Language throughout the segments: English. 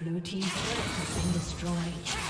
Blue team's turret has been destroyed.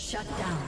Shut down.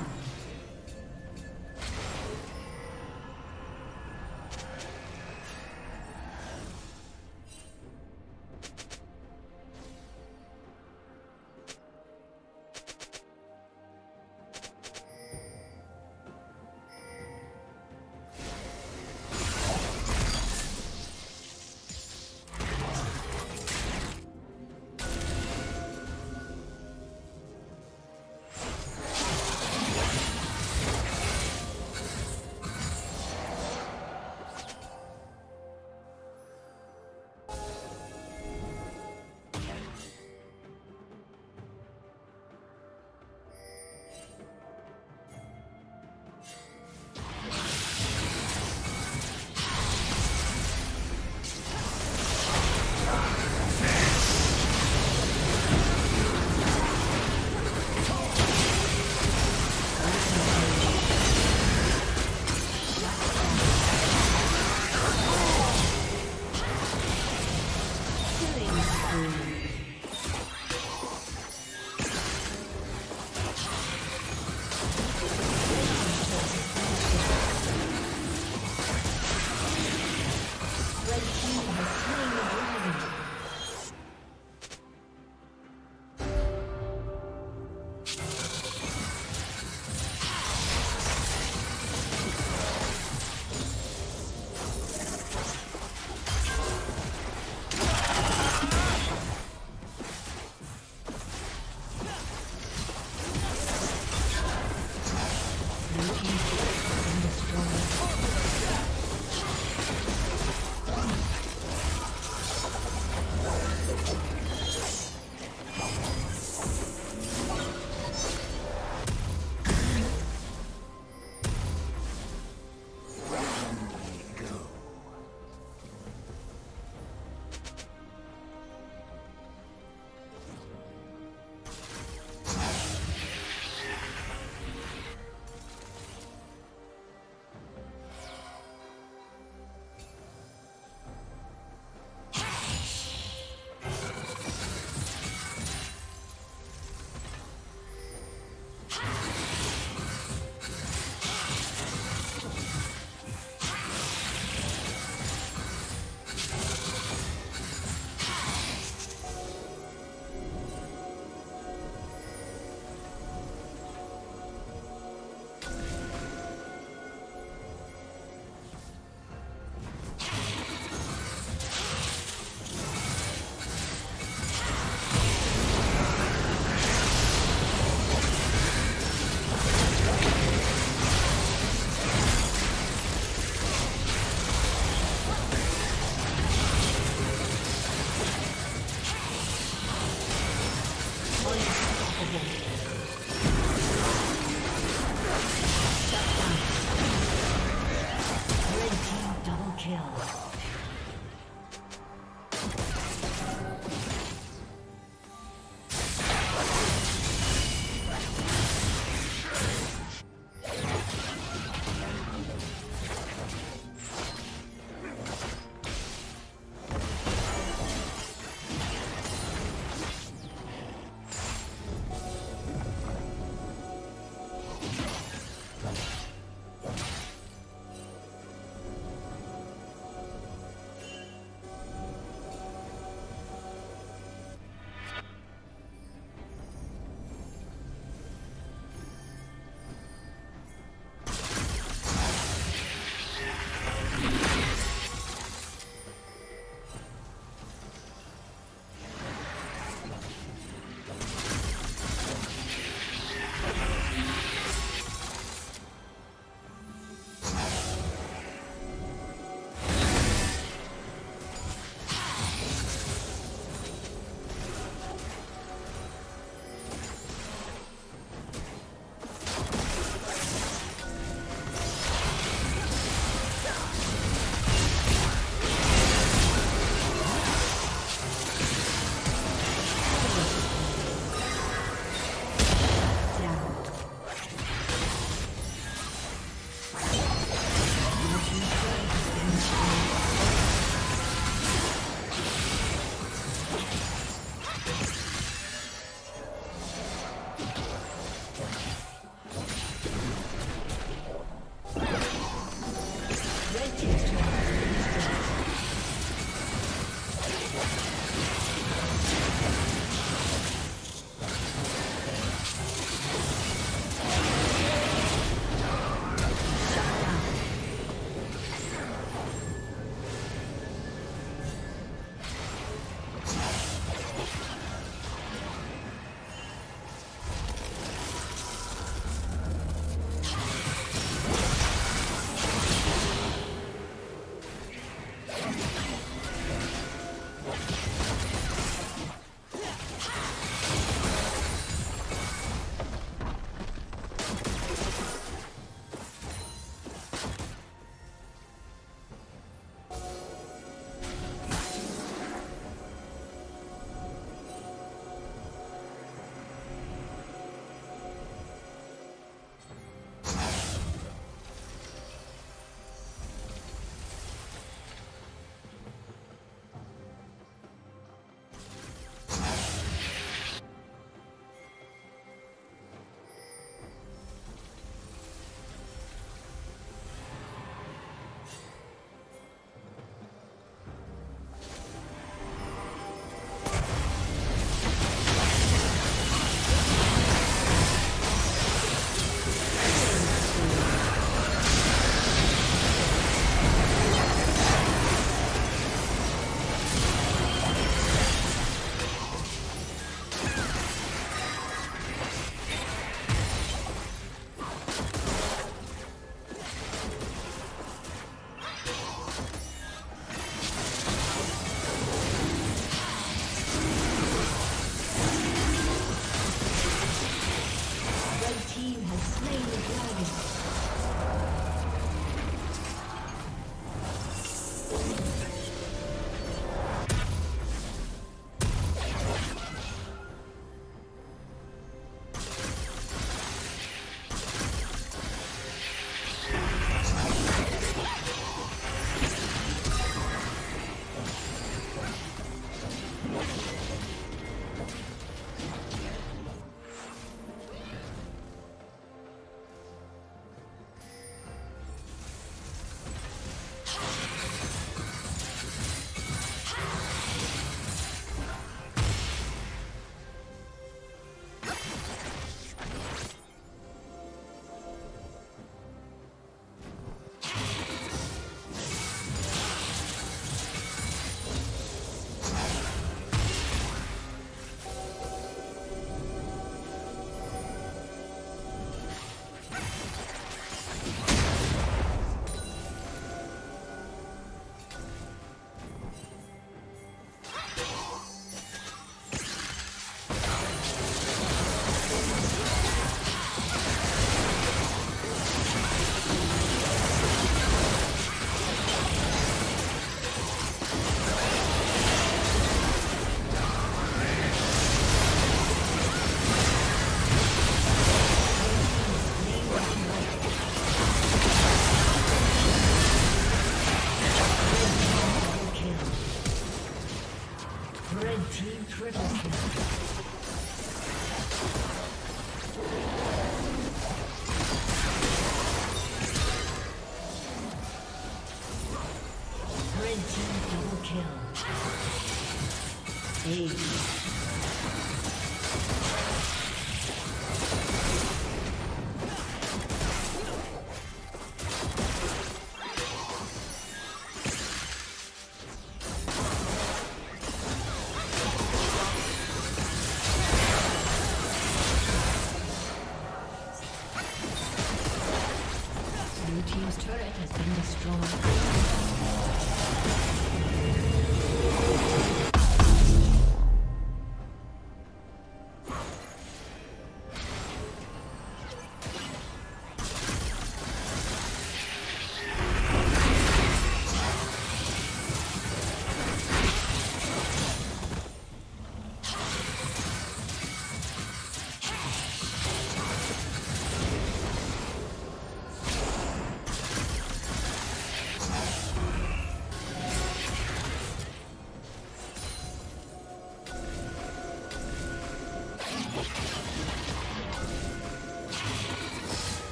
Blue team's turret has been destroyed.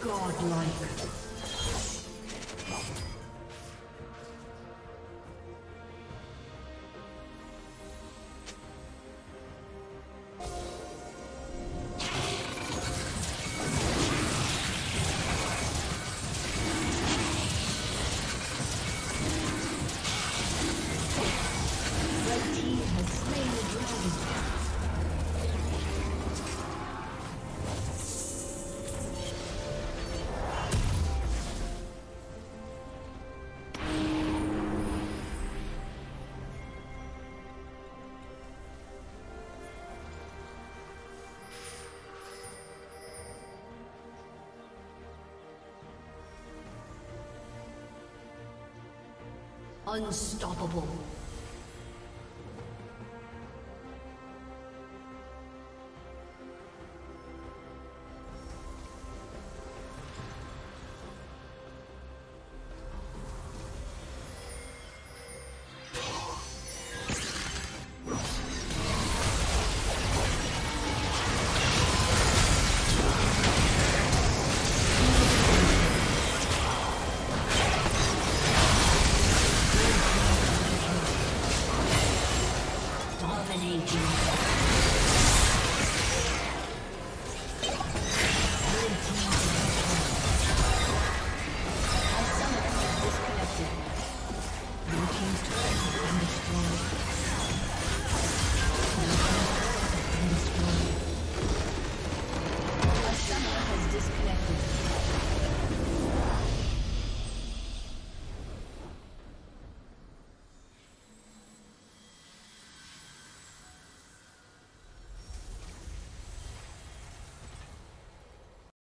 Godlike. Unstoppable.